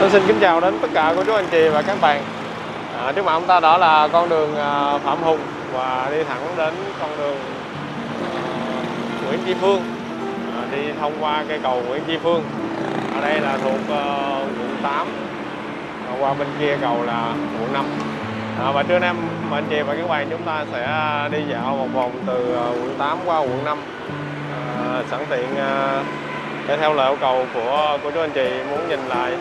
Tôi xin kính chào đến tất cả cô chú anh chị và các bạn. Trước mặt chúng ta đó là con đường Phạm Hùng và đi thẳng đến con đường Nguyễn Tri Phương, đi thông qua cây cầu Nguyễn Tri Phương. Ở đây là thuộc quận 8, qua bên kia cầu là quận 5. Và trưa nay anh chị và các bạn chúng ta sẽ đi dạo một vòng từ quận 8 qua quận 5, sẵn tiện theo lời yêu cầu của cô chú anh chị muốn nhìn lại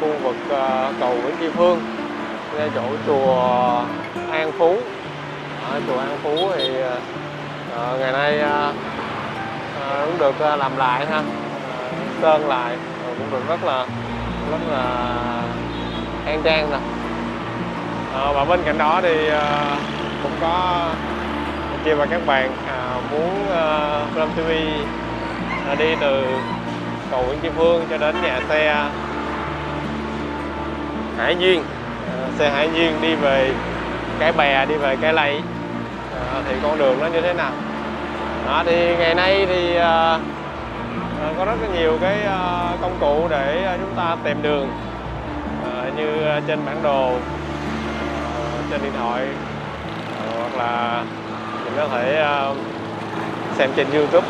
khu vực cầu Nguyễn Tri Phương, ngay chỗ chùa An Phú. Ở chùa An Phú thì ngày nay cũng được làm lại ha, sơn lại cũng được rất là an trang nè. Và bên cạnh đó thì cũng có anh chị và các bạn muốn Vinh Lam TV đi từ cầu Nguyễn Tri Phương cho đến nhà xe Hải Duyên, xe Hải Duyên đi về Cái Bè, đi về Cái Lậy, thì con đường nó như thế nào đó. Thì ngày nay thì có rất là nhiều cái công cụ để chúng ta tìm đường, như trên bản đồ, trên điện thoại, hoặc là mình có thể xem trên YouTube.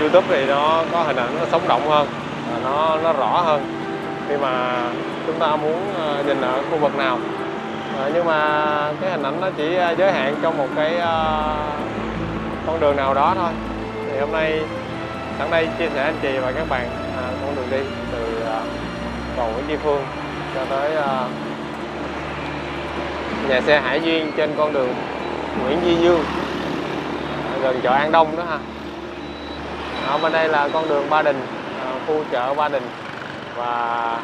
YouTube thì nó có hình ảnh nó sống động hơn, nó rõ hơn khi mà chúng ta muốn nhìn ở khu vực nào. Nhưng mà cái hình ảnh nó chỉ giới hạn trong một cái con đường nào đó thôi. Thì hôm nay sẵn đây chia sẻ anh chị và các bạn con đường đi từ cầu Nguyễn Tri Phương cho tới nhà xe Hải Duyên trên con đường Nguyễn Duy Dương, gần chợ An Đông đó ha. Ở bên đây là con đường Ba Đình, khu chợ Ba Đình, và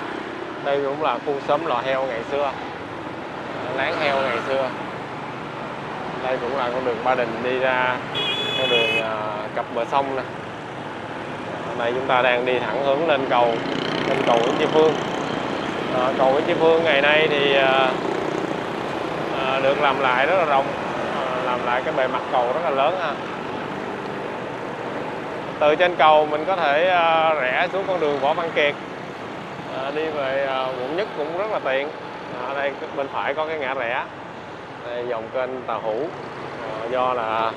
đây cũng là khu xóm lò heo ngày xưa, láng heo ngày xưa. Đây cũng là con đường Ba Đình đi ra con đường cặp bờ sông nè. Đây chúng ta đang đi thẳng hướng lên cầu Nguyễn Tri Phương. Cầu Nguyễn Tri Phương ngày nay thì được làm lại rất là rộng, làm lại cái bề mặt cầu rất là lớn ha. Từ trên cầu mình có thể rẽ xuống con đường Võ Văn Kiệt, đi về quận Nhất cũng rất là tiện. Ở đây bên phải có cái ngã rẽ, đây dòng kênh Tà Hữu, do là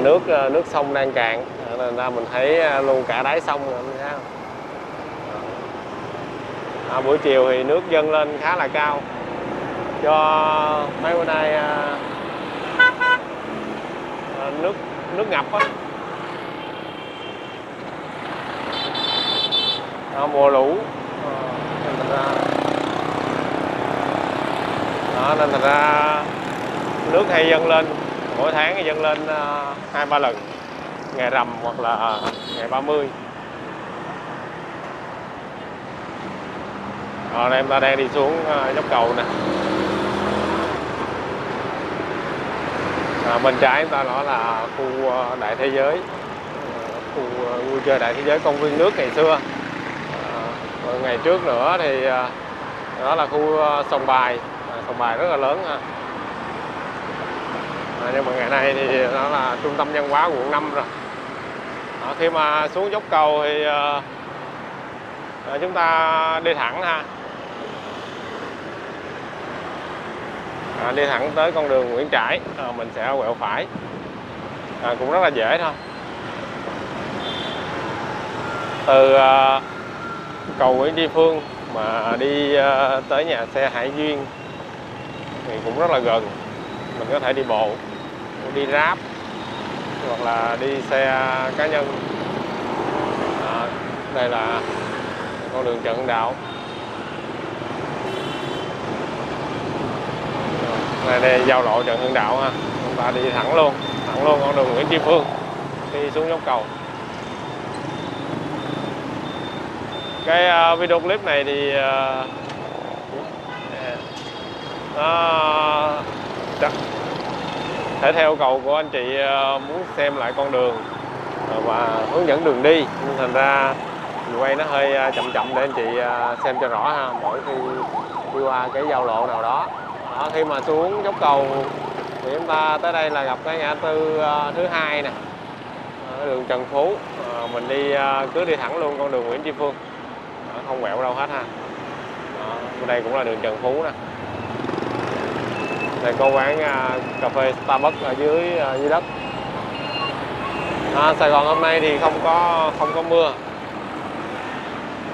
nước sông đang cạn nên ra mình thấy luôn cả đáy sông rồi. Buổi chiều thì nước dâng lên khá là cao, do mấy bữa nay nước ngập á. Mùa lũ nên thành ra nước hay dâng lên, mỗi tháng hay dâng lên 2-3 lần, ngày rằm hoặc là ngày 30. Đây em ta đang đi xuống dốc cầu nè. Bên trái em ta đó là khu Đại Thế Giới, khu vui chơi Đại Thế Giới, công viên nước ngày xưa. Ngày trước nữa thì đó là khu sòng bài, rất là lớn ha. Nhưng mà ngày nay thì đó là trung tâm văn hóa quận 5 rồi. Khi mà xuống dốc cầu thì chúng ta đi thẳng ha, đi thẳng tới con đường Nguyễn Trãi, mình sẽ quẹo phải, cũng rất là dễ thôi. Từ cầu Nguyễn Tri Phương mà đi tới nhà xe Hải Duyên thì cũng rất là gần, mình có thể đi bộ, đi Grab hoặc là đi xe cá nhân. Đây là con đường Trần Hưng Đạo. Đây giao lộ Trần Hưng Đạo ha, chúng ta đi thẳng luôn con đường Nguyễn Tri Phương đi xuống dốc cầu. Cái video clip này thì thể theo cầu của anh chị muốn xem lại con đường và hướng dẫn đường đi, nhưng thành ra mình quay nó hơi chậm để anh chị xem cho rõ ha. Mỗi khi đi qua cái giao lộ nào đó, khi mà xuống dốc cầu thì chúng ta tới đây là gặp cái ngã tư thứ hai nè, đường Trần Phú. Mình cứ đi thẳng luôn con đường Nguyễn Tri Phương. không quẹo đâu hết ha. Đó, đây cũng là đường Trần Phú nè. Đây có quán cà phê Starbucks ở dưới đất. Sài Gòn hôm nay thì không có mưa.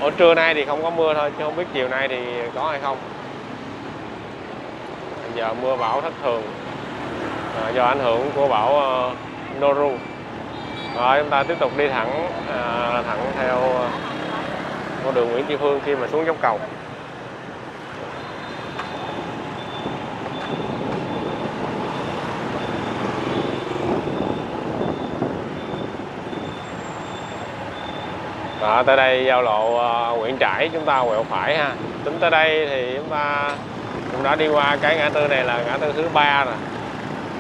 Ở trưa nay thì không có mưa thôi, chứ không biết chiều nay thì có hay không. Giờ mưa bão thất thường do ảnh hưởng của bão Noru. Rồi chúng ta tiếp tục đi thẳng theo con đường Nguyễn Tri Phương khi mà xuống dốc cầu. Đó, tới đây giao lộ Nguyễn Trãi chúng ta quẹo phải ha. Tính tới đây thì chúng ta cũng đã đi qua cái ngã tư này là ngã tư thứ 3 rồi.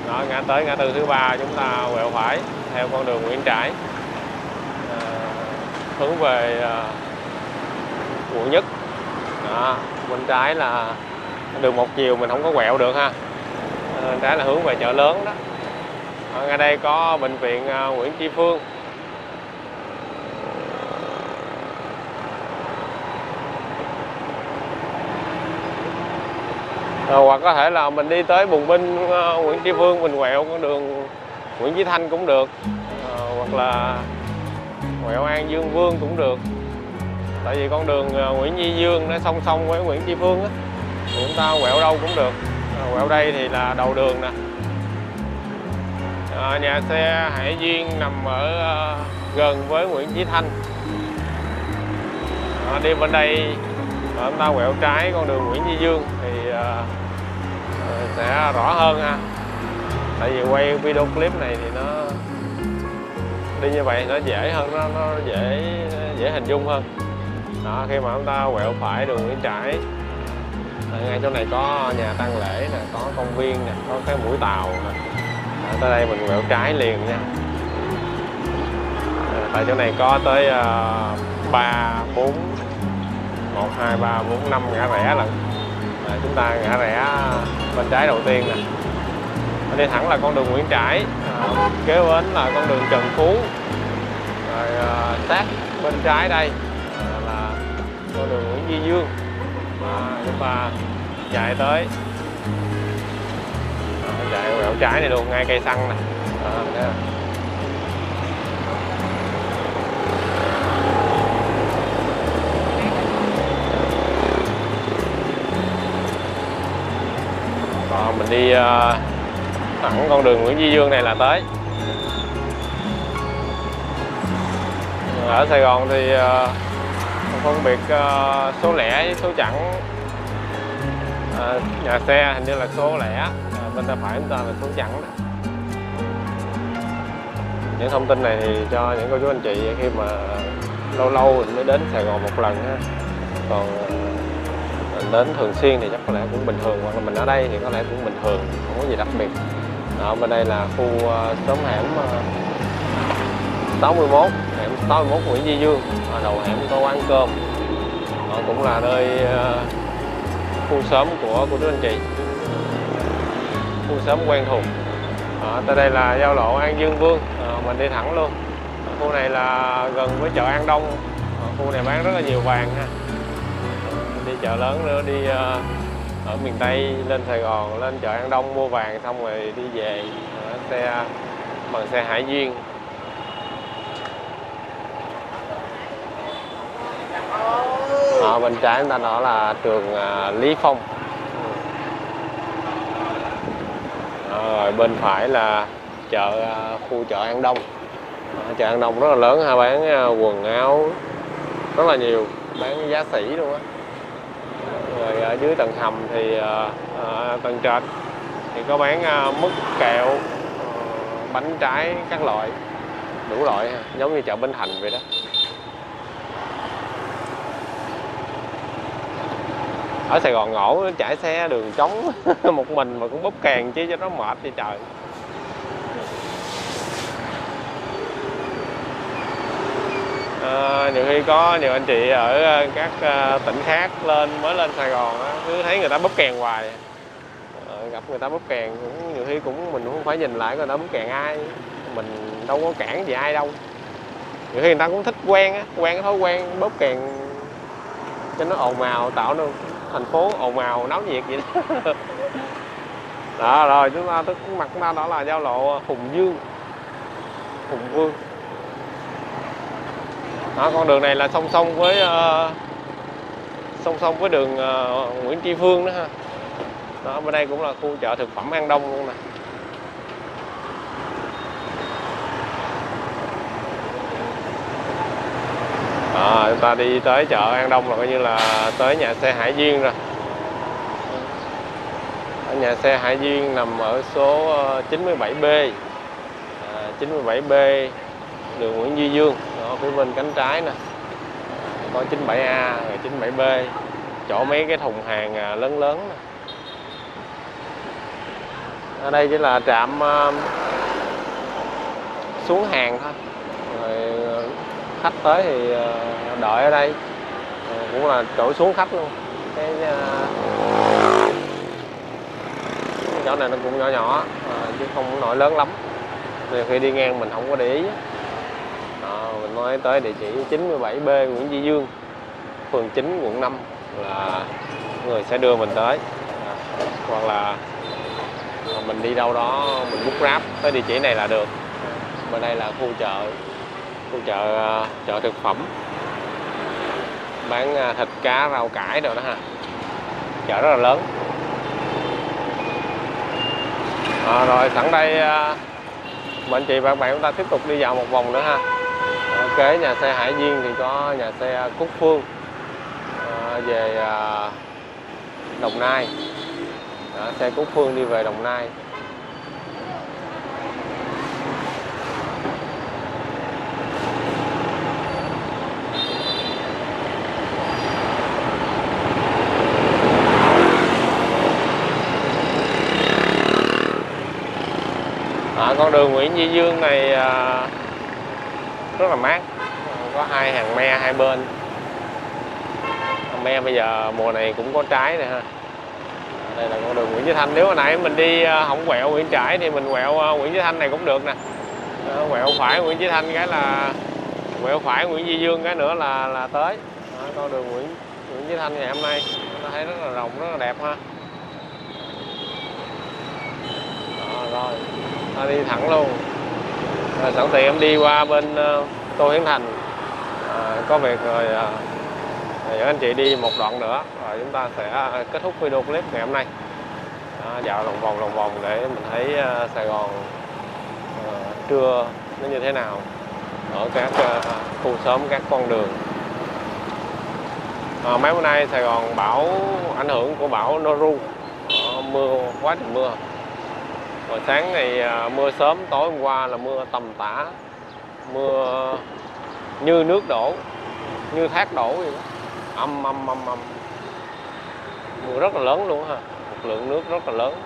Đó, ngã tư thứ 3 chúng ta quẹo phải theo con đường Nguyễn Trãi hướng về quận nhất. Đó, bên trái là đường một chiều mình không có quẹo được ha. Bên trái là hướng về chợ lớn đó. Ở ngay đây có bệnh viện Nguyễn Tri Phương. Hoặc có thể là mình đi tới Bùng Binh Nguyễn Tri Phương mình quẹo con đường Nguyễn Chí Thanh cũng được, hoặc là quẹo An Dương Vương cũng được. Tại vì con đường Nguyễn Duy Dương nó song song với Nguyễn Tri Phương á, thì chúng ta quẹo đâu cũng được. Quẹo đây thì là đầu đường nè. Nhà xe Hải Duyên nằm ở gần với Nguyễn Chí Thanh. Đi bên đây chúng ta quẹo trái con đường Nguyễn Duy Dương thì sẽ rõ hơn ha. Tại vì quay video clip này thì nó đi như vậy nó dễ hơn, nó dễ hình dung hơn. Đó, khi mà chúng ta quẹo phải đường Nguyễn Trãi, ngay chỗ này có nhà tang lễ nè, có công viên nè, có cái mũi tàu nè. Tới đây mình quẹo trái liền nha. Tại chỗ này có tới 1, 2, 3, 4, 5 ngã rẽ lần. Chúng ta ngã rẽ bên trái đầu tiên nè. Đi thẳng là con đường Nguyễn Trãi, kế bên là con đường Trần Phú. Rồi sát bên trái đây là con đường Nguyễn Duy Dương. Chúng ta chạy tới chạy quẹo trái này luôn, ngay cây xăng nè. Mình đi thẳng con đường Nguyễn Duy Dương này là tới. Ở Sài Gòn thì phân biệt số lẻ với số chẵn. Nhà xe hình như là số lẻ, bên tay phải chúng ta là số chẵn. Những thông tin này thì cho những cô chú anh chị khi mà lâu lâu mình mới đến Sài Gòn một lần ha. Còn đến thường xuyên thì chắc có lẽ cũng bình thường, hoặc là mình ở đây thì có lẽ cũng bình thường, không có gì đặc biệt. Đó, bên đây là khu xóm hẻm 61, hẻm 61 Nguyễn Duy Dương. Ở đầu hẻm có quán cơm, cũng là nơi khu xóm của đứa anh chị, khu xóm quen thuộc. Tới đây là giao lộ An Dương Vương, mình đi thẳng luôn. Khu này là gần với chợ An Đông, khu này bán rất là nhiều vàng ha. Đi chợ lớn nữa, đi ở miền Tây lên Sài Gòn, lên chợ An Đông mua vàng xong rồi đi về bằng xe Hải Duyên. Bên trái chúng ta đó là trường Lý Phong. Rồi bên phải là khu chợ An Đông. Chợ An Đông rất là lớn ha, bán quần áo rất là nhiều, bán giá sỉ luôn á. Rồi ở dưới tầng hầm thì tầng trệt thì có bán mứt, kẹo, bánh trái các loại, đủ loại ha, giống như chợ Bến Thành vậy đó. Ở Sài Gòn ngổ chạy xe đường trống một mình mà cũng bóp càng chứ cho nó mệt vậy trời. Nhiều khi có nhiều anh chị ở các tỉnh khác mới lên Sài Gòn cứ thấy người ta bóp kèn hoài. Gặp người ta bóp kèn cũng nhiều khi mình cũng phải nhìn lại người ta bóp kèn ai, mình đâu có cản gì ai đâu. Nhiều khi người ta cũng thích quen cái thói quen bóp kèn cho nó ồn ào, tạo nên thành phố ồn ào náo nhiệt vậy đó. Đó rồi chúng ta mặt chúng ta đó là giao lộ Hùng Dương, Hùng Vương. Đó, con đường này là song song với đường Nguyễn Tri Phương đó ha. Đó, bên đây cũng là khu chợ thực phẩm An Đông luôn nè. À, chúng ta đi tới chợ An Đông là coi như là tới nhà xe Hải Duyên rồi. Ở nhà xe Hải Duyên nằm ở số 97B, 97B đường Nguyễn Duy Dương, ở phía bên cánh trái nè. Có 97A rồi 97B, chỗ mấy cái thùng hàng lớn lớn nè. Ở đây chỉ là trạm xuống hàng thôi. Rồi khách tới thì đợi ở đây, cũng là chỗ xuống khách luôn. Cái chỗ này nó cũng nhỏ nhỏ chứ không nổi lớn lắm. Nhiều khi đi ngang mình không có để ý. Đó, mình nói tới địa chỉ 97B Nguyễn Duy Dương, phường 9 quận 5 là người sẽ đưa mình tới. Hoặc là mình đi đâu đó mình bút ráp tới địa chỉ này là được. Bên đây là khu chợ thực phẩm, bán thịt cá rau cải rồi đó ha, chợ rất là lớn. Rồi sẵn đây mình chị và bạn chúng ta tiếp tục đi dạo một vòng nữa ha. Kế nhà xe Hải Duyên thì có nhà xe Cúc Phương về Đồng Nai. Đó, xe Cúc Phương đi về Đồng Nai. Con đường Nguyễn Duy Dương này rất là mát, có hai hàng me hai bên. Me bây giờ mùa này cũng có trái này ha. Đây là con đường Nguyễn Chí Thanh. Nếu hồi nãy mình đi không quẹo Nguyễn Trãi thì mình quẹo Nguyễn Chí Thanh này cũng được nè. Quẹo phải Nguyễn Chí Thanh cái là quẹo phải Nguyễn Duy Dương cái nữa là tới. Con đường Nguyễn Chí Thanh ngày hôm nay ta thấy rất là rộng, rất là đẹp ha. Đó, rồi ta đi thẳng luôn. Sẵn tiện em đi qua bên Tô Hiến Thành, có việc rồi dẫn anh chị đi một đoạn nữa rồi chúng ta sẽ kết thúc video clip ngày hôm nay. Dạo lòng vòng để mình thấy Sài Gòn trưa nó như thế nào ở các khu xóm, các con đường. Mấy bữa nay Sài Gòn bão, ảnh hưởng của bão Noru, mưa quá trời mưa. Hồi sáng này mưa sớm, tối hôm qua là mưa tầm tã, mưa như nước đổ, như thác đổ vậy đó. Âm mưa rất là lớn luôn ha, một lượng nước rất là lớn.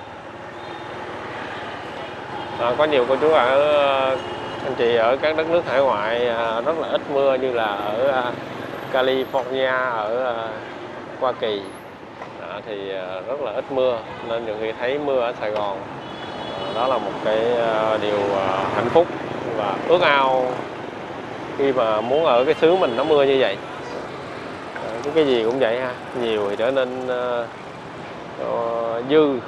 Có nhiều cô chú anh chị ở các đất nước hải ngoại rất là ít mưa, như là ở California, ở Hoa Kỳ thì rất là ít mưa, nên nhiều khi thấy mưa ở Sài Gòn đó là một cái điều hạnh phúc và ước ao khi mà muốn ở cái xứ mình nó mưa như vậy. Cái gì cũng vậy ha, nhiều thì trở nên dư,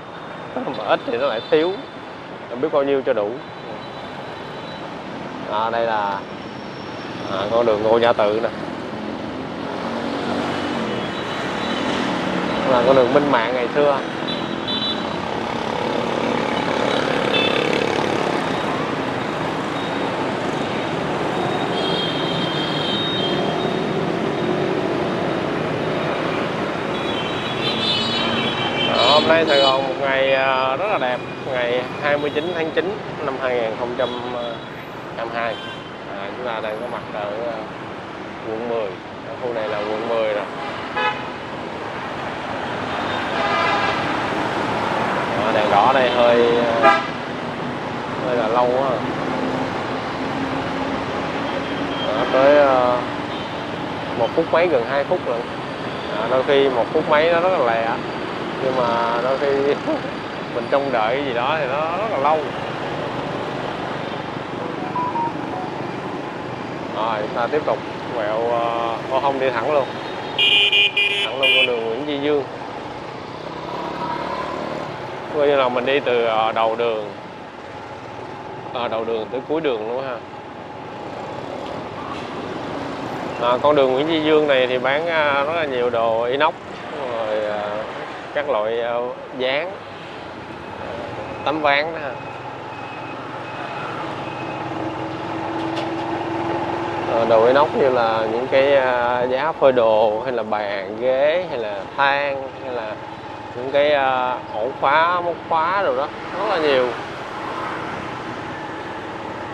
mà ít thì nó lại thiếu, không biết bao nhiêu cho đủ. Đây là con đường Ngô Gia Tự nè, là con đường Minh Mạng ngày xưa. Hôm nay Sài Gòn một ngày rất là đẹp, ngày 29 tháng 9 năm 2022. Chúng ta đang có mặt ở quận 10, khu này là quận 10 rồi. Đèn đỏ đây hơi là lâu quá. Tới 1 phút mấy, gần 2 phút rồi. Đôi khi 1 phút mấy nó rất là lẹ. Nhưng mà đôi khi mình trông đợi cái gì đó thì nó rất là lâu. Rồi ta tiếp tục quẹo, không đi thẳng luôn. thẳng luôn con đường Nguyễn Duy Dương. Coi như là mình đi từ đầu đường tới cuối đường luôn ha. Con đường Nguyễn Duy Dương này thì bán rất là nhiều đồ inox, rồi các loại dán, tấm ván đó ha. Đồ inox như là những cái giá phơi đồ, hay là bàn, ghế, hay là than, hay là những cái ổ khóa, móc khóa rồi đó, rất là nhiều.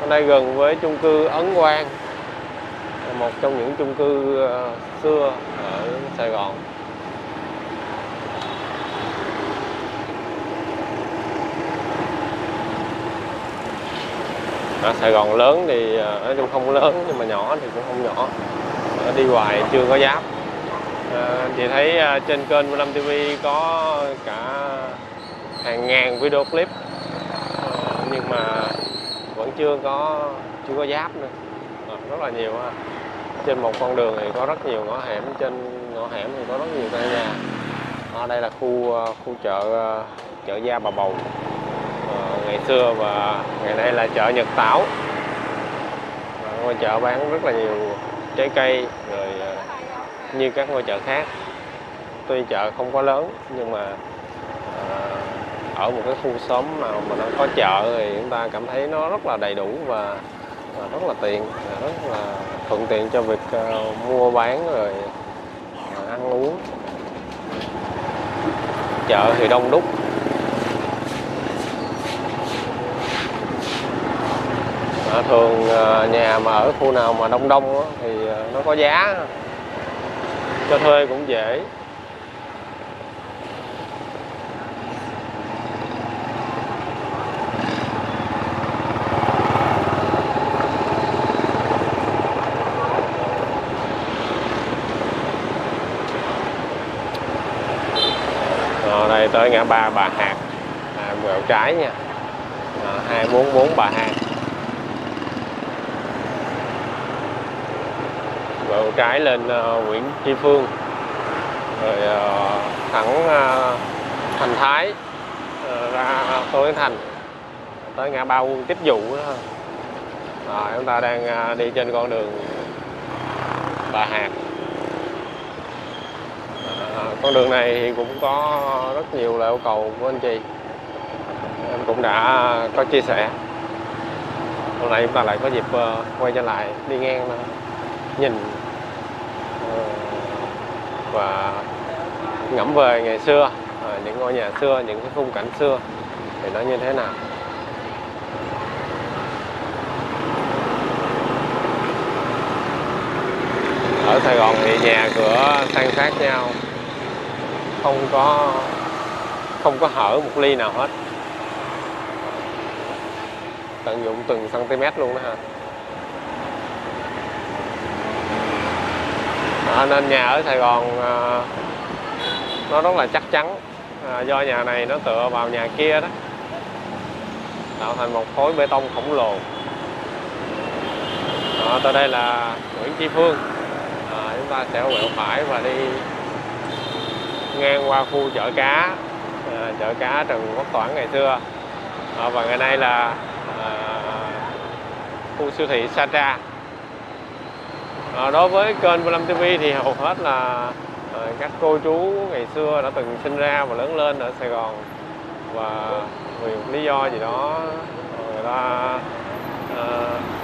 Ở đây gần với chung cư Ấn Quang, một trong những chung cư xưa ở Sài Gòn. Sài Gòn lớn thì nói chung không lớn, nhưng mà nhỏ thì cũng không nhỏ. Đi hoài chưa có giáp. Chị thấy trên kênh Vinh Lam TV có cả hàng ngàn video clip, nhưng mà vẫn chưa có giáp nữa. Rất là nhiều ha. Trên một con đường thì có rất nhiều ngõ hẻm, trên ngõ hẻm thì có rất nhiều căn nhà. Ở đây là khu chợ Gia Bà Bầu ngày xưa, và ngày nay là chợ Nhật Tảo. Ngôi chợ bán rất là nhiều trái cây, rồi như các ngôi chợ khác. Tuy chợ không có lớn, nhưng mà ở một cái khu xóm nào mà nó có chợ thì chúng ta cảm thấy nó rất là đầy đủ và rất là tiện, rất là thuận tiện cho việc mua bán rồi ăn uống. Chợ thì đông đúc. Thường nhà mà ở khu nào mà đông đông đó, thì nó có giá, cho thuê cũng dễ. Đây tới ngã ba Bà Hạc, quẹo trái nha, 244 Bà Hạc. Quẹo trái lên Nguyễn Tri Phương, rồi thẳng Thành Thái, ra Tô Hiến Thành, tới ngã ba Quân Tích Dụ đó. Rồi chúng ta đang đi trên con đường Bà Hạc. Con đường này thì cũng có rất nhiều lời yêu cầu của anh chị, em cũng đã có chia sẻ. Hôm nay chúng ta lại có dịp quay trở lại, đi ngang mà nhìn và ngẫm về ngày xưa, những ngôi nhà xưa, những cái khung cảnh xưa thì nó như thế nào. Ở Sài Gòn thì nhà cửa san sát nhau, không có hở một ly nào hết, tận dụng từng cm luôn đó ha. Nên nhà ở Sài Gòn nó rất là chắc chắn, do nhà này nó tựa vào nhà kia đó, tạo thành một khối bê tông khổng lồ. Tới đây là Nguyễn Tri Phương, chúng ta sẽ quẹo phải và đi ngang qua khu chợ cá, chợ cá Trần Quốc Toản ngày xưa, và ngày nay là khu siêu thị Sada. Đối với kênh Vinh Lam TV thì hầu hết là các cô chú ngày xưa đã từng sinh ra và lớn lên ở Sài Gòn, và vì một lý do gì đó người ta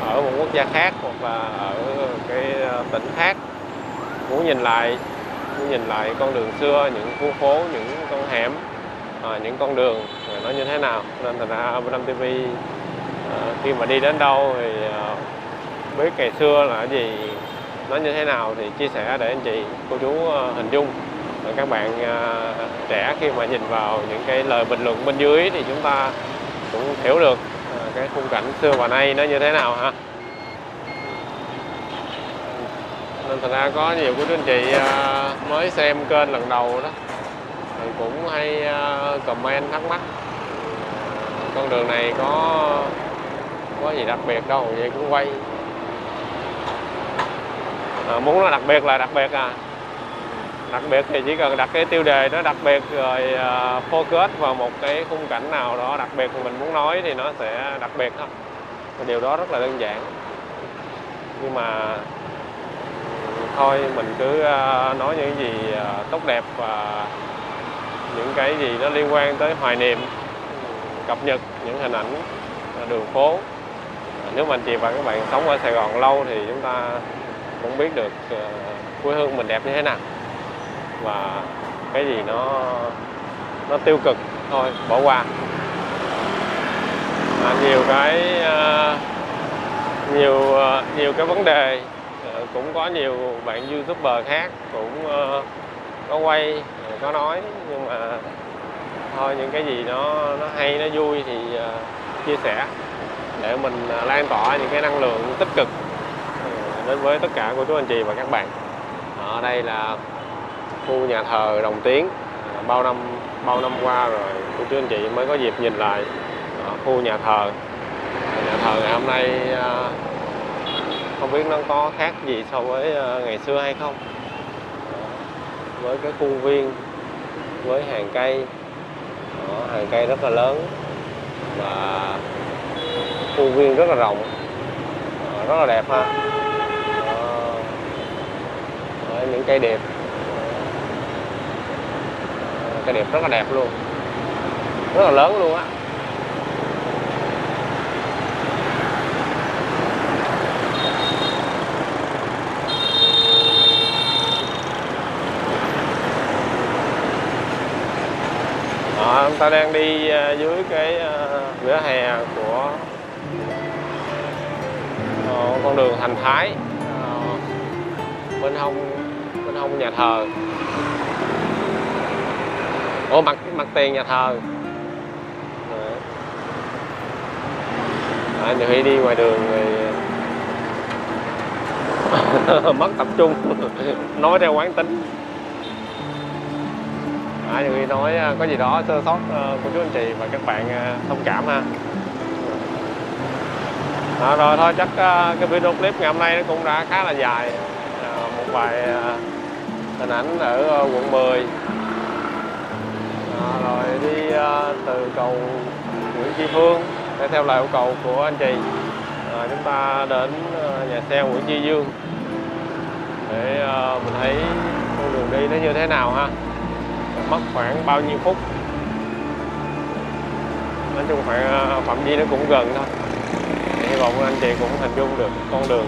ở một quốc gia khác hoặc là ở cái tỉnh khác, muốn nhìn lại con đường xưa, những khu phố, những con hẻm, những con đường nó như thế nào. Nên thành ra Vinh Lam TV khi mà đi đến đâu thì biết ngày xưa là cái gì, nó như thế nào thì chia sẻ để anh chị, cô chú hình dung. Rồi các bạn trẻ khi mà nhìn vào những cái lời bình luận bên dưới thì chúng ta cũng hiểu được cái khung cảnh xưa và nay nó như thế nào ha. Nên thật ra có nhiều của anh chị mới xem kênh lần đầu đó thì cũng hay comment thắc mắc con đường này có gì đặc biệt đâu, vậy cũng quay. Muốn nó đặc biệt là đặc biệt à. Đặc biệt thì chỉ cần đặt cái tiêu đề nó đặc biệt rồi focus vào một cái khung cảnh nào đó đặc biệt mà mình muốn nói thì nó sẽ đặc biệt thôi. Điều đó rất là đơn giản. Nhưng mà thôi mình cứ nói những gì tốt đẹp và những cái gì nó liên quan tới hoài niệm, cập nhật những hình ảnh đường phố. Nếu mà anh chị và các bạn sống ở Sài Gòn lâu thì chúng ta cũng biết được quê hương mình đẹp như thế nào. Và cái gì nó tiêu cực thôi bỏ qua. Nhiều cái vấn đề, cũng có nhiều bạn YouTuber khác cũng có quay có nói, nhưng mà thôi những cái gì nó hay, nó vui thì chia sẻ để mình lan tỏa những cái năng lượng tích cực đến với tất cả cô chú anh chị và các bạn. Ở đây là khu nhà thờ Đồng Tiến, bao năm qua rồi cô chú anh chị mới có dịp nhìn lại khu nhà thờ. Nhà thờ ngày hôm nay không biết nó có khác gì so với ngày xưa hay không, với cái khuôn viên, với hàng cây. Hàng cây rất là lớn và khuôn viên rất là rộng, rất là đẹp ha. Những cây đẹp, cây đẹp rất là đẹp luôn, rất là lớn luôn á. Chúng ta đang đi dưới cái vỉa hè của con đường Thành Thái, bên hông nhà thờ. Mặt tiền nhà thờ. Nhiều khi đi ngoài đường thì mất tập trung nói theo quán tính. Nhiều khi nói có gì đó sơ sót của chú anh chị và các bạn thông cảm ha. Rồi thôi chắc cái video clip ngày hôm nay nó cũng đã khá là dài, một vài hình ảnh ở quận 10, rồi đi từ cầu Nguyễn Tri Phương theo lời yêu cầu của anh chị, chúng ta đến nhà xe Nguyễn Duy Dương để mình thấy con đường đi nó như thế nào ha, mất khoảng bao nhiêu phút. Nói chung phạm vi nó cũng gần thôi, hy vọng anh chị cũng hình dung được con đường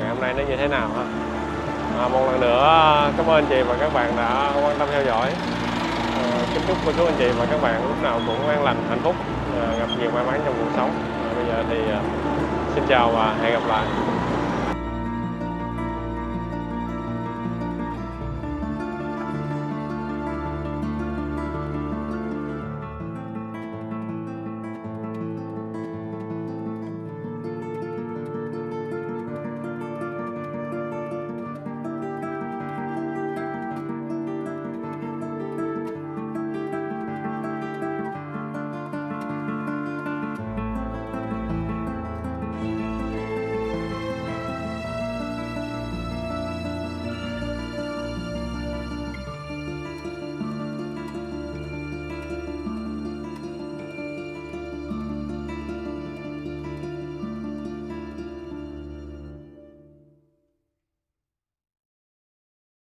ngày hôm nay nó như thế nào ha. Một lần nữa cảm ơn anh chị và các bạn đã quan tâm theo dõi. Kính chúc cô chú anh chị và các bạn lúc nào cũng an lành, hạnh phúc, gặp nhiều may mắn trong cuộc sống. Bây giờ thì xin chào và hẹn gặp lại.